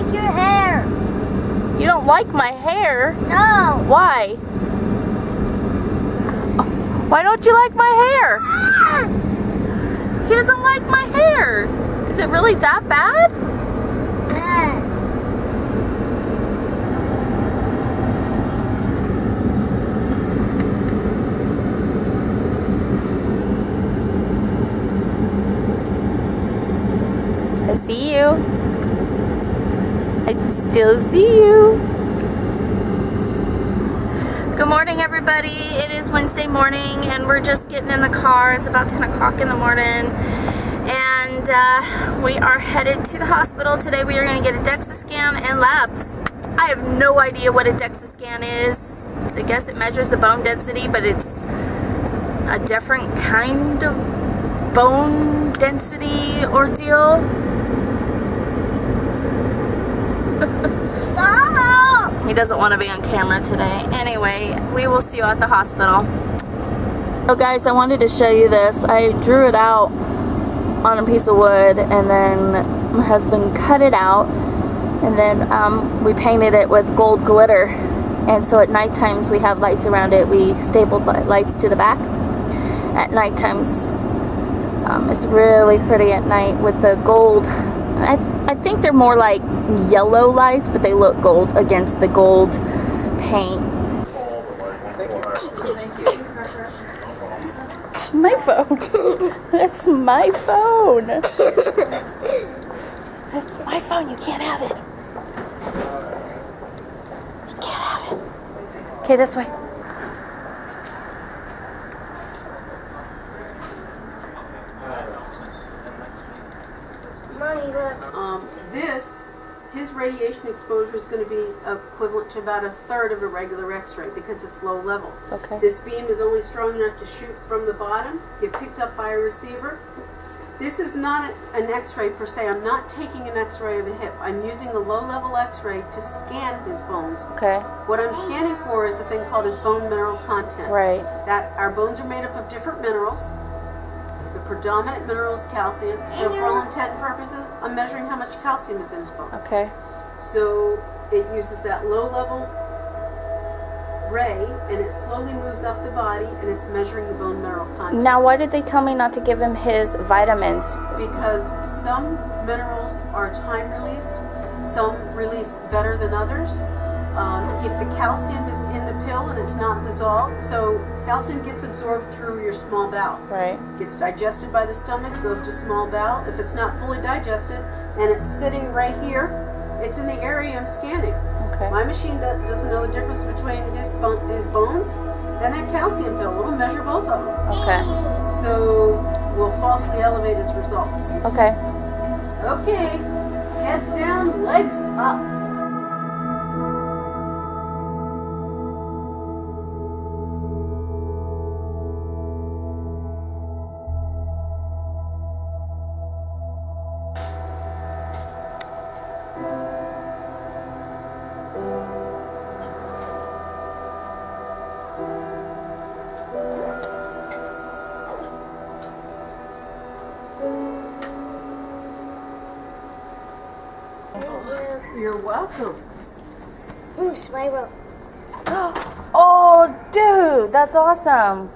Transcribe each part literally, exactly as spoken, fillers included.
like your hair. You don't like my hair? No. Why? Why don't you like my hair? Ah! He doesn't like my hair. Is it really that bad? I see you. I still see you. Good morning, everybody. It is Wednesday morning, and we're just getting in the car. It's about ten o'clock in the morning, and uh, we are headed to the hospital. Today we are going to get a DEXA scan and labs. I have no idea what a DEXA scan is. I guess it measures the bone density, but it's a different kind of bone density ordeal. He doesn't want to be on camera today. Anyway, we will see you at the hospital. So guys, I wanted to show you this. I drew it out on a piece of wood, and then my husband cut it out, and then um, we painted it with gold glitter. And so at night times we have lights around it. We stapled lights to the back at night times. Um, it's really pretty at night with the gold. I, I think they're more like yellow lights, but they look gold against the gold paint. My phone. That's my phone. That's my phone. You can't have it. You can't have it. Okay, this way. Um, this, his radiation exposure is going to be equivalent to about a third of a regular x-ray because it's low level. Okay. This beam is only strong enough to shoot from the bottom, get picked up by a receiver. This is not an x-ray per se. I'm not taking an x-ray of the hip. I'm using a low level x-ray to scan his bones. Okay. What I'm scanning for is a thing called his bone mineral content. Right. That our bones are made up of different minerals. Predominant minerals, calcium. So for all intent and purposes, I'm measuring how much calcium is in his bones. Okay. So it uses that low-level ray, and it slowly moves up the body, and it's measuring the bone mineral content. Now, why did they tell me not to give him his vitamins? Because some minerals are time-released, some release better than others. Um, if the calcium is in the pill and it's not dissolved, so calcium gets absorbed through your small bowel. Right. Gets digested by the stomach, goes to small bowel. If it's not fully digested and it's sitting right here, it's in the area I'm scanning. Okay. My machine do doesn't know the difference between his, bo his bones and that calcium pill. We'll measure both of them. Okay. So we'll falsely elevate his results. Okay. Okay. Head down, legs up. You're welcome. Ooh, smile. Oh, dude, that's awesome.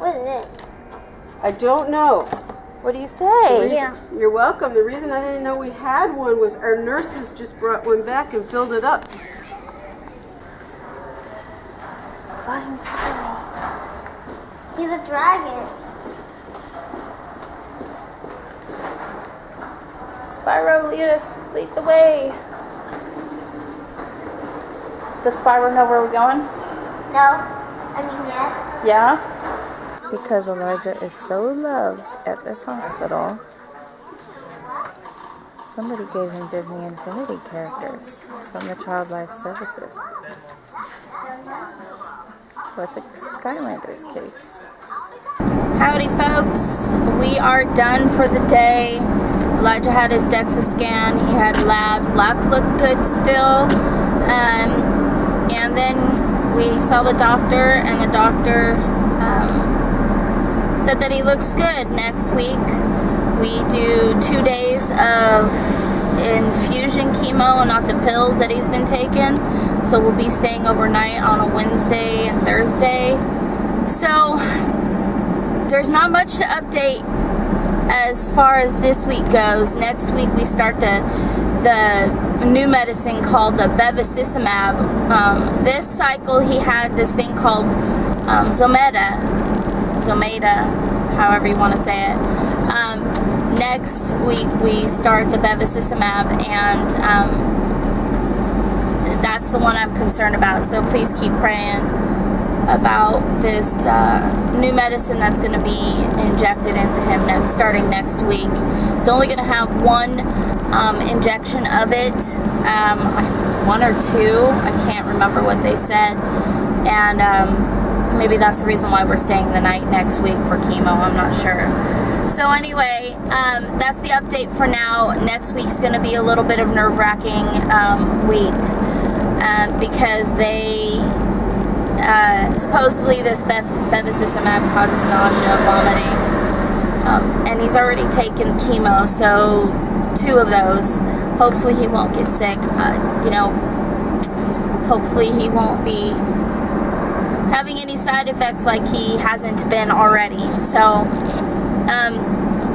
What is it? I don't know. What do you say? Reason, yeah. You're welcome. The reason I didn't know we had one was our nurses just brought one back and filled it up. Flying squirrel. He's a dragon. Spyro, lead us, lead the way. Does Spyro know where we're going? No. I mean, yeah. Yeah? Because Elijah is so loved at this hospital, somebody gave him Disney Infinity characters from the Child Life Services with a Skylanders case. Howdy, folks. We are done for the day. Elijah had his DEXA scan. He had labs. Labs looked good still. Um, and then we saw the doctor, and the doctor um, said that he looks good. Next week we do two days of infusion chemo and not the pills that he's been taking. So we'll be staying overnight on a Wednesday and Thursday. So there's not much to update as far as this week goes. Next week we start the the new medicine called the bevacizumab. Um, this cycle he had this thing called um, Zometa, Zometa, however you want to say it. Um, next week we start the bevacizumab, and um, that's the one I'm concerned about. So please keep praying about this uh, new medicine that's going to be injected into him next, starting next week. It's only going to have one um, injection of it, um, one or two, I can't remember what they said, and um, maybe that's the reason why we're staying the night next week for chemo, I'm not sure. So anyway, um, that's the update for now. Next week's going to be a little bit of nerve-wracking um, week uh, because they... Uh, supposedly this bev bevacizumab causes nausea, vomiting, um, and he's already taken chemo, so two of those. Hopefully he won't get sick, uh, you know, hopefully he won't be having any side effects like he hasn't been already. So um,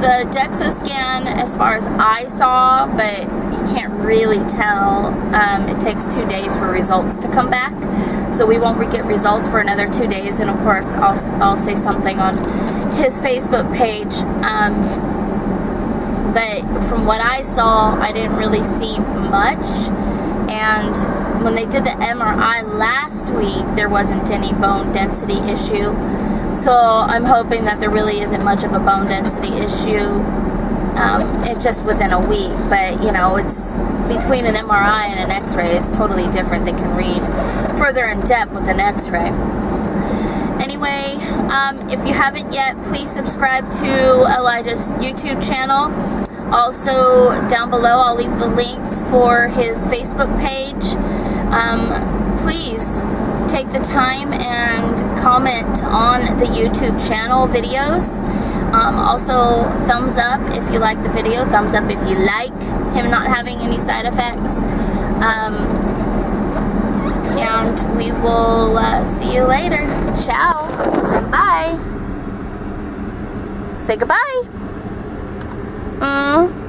the DEXA scan, as far as I saw, but you can't really tell, um, it takes two days for results to come back. So we won't get results for another two days, and of course I'll, I'll say something on his Facebook page. Um, but from what I saw, I didn't really see much, and when they did the M R I last week, there wasn't any bone density issue. So I'm hoping that there really isn't much of a bone density issue. Um, it's just within a week, but you know, it's between an M R I and an x-ray, it's totally different. They can read further in depth with an x-ray. Anyway, um, if you haven't yet, please subscribe to Elijah's YouTube channel. Also, down below I'll leave the links for his Facebook page. Um, please take the time and comment on the YouTube channel videos. Um, also, thumbs up if you like the video, thumbs up if you like him not having any side effects. Um, and we will uh, see you later. Ciao. Say bye. Say goodbye. Mm.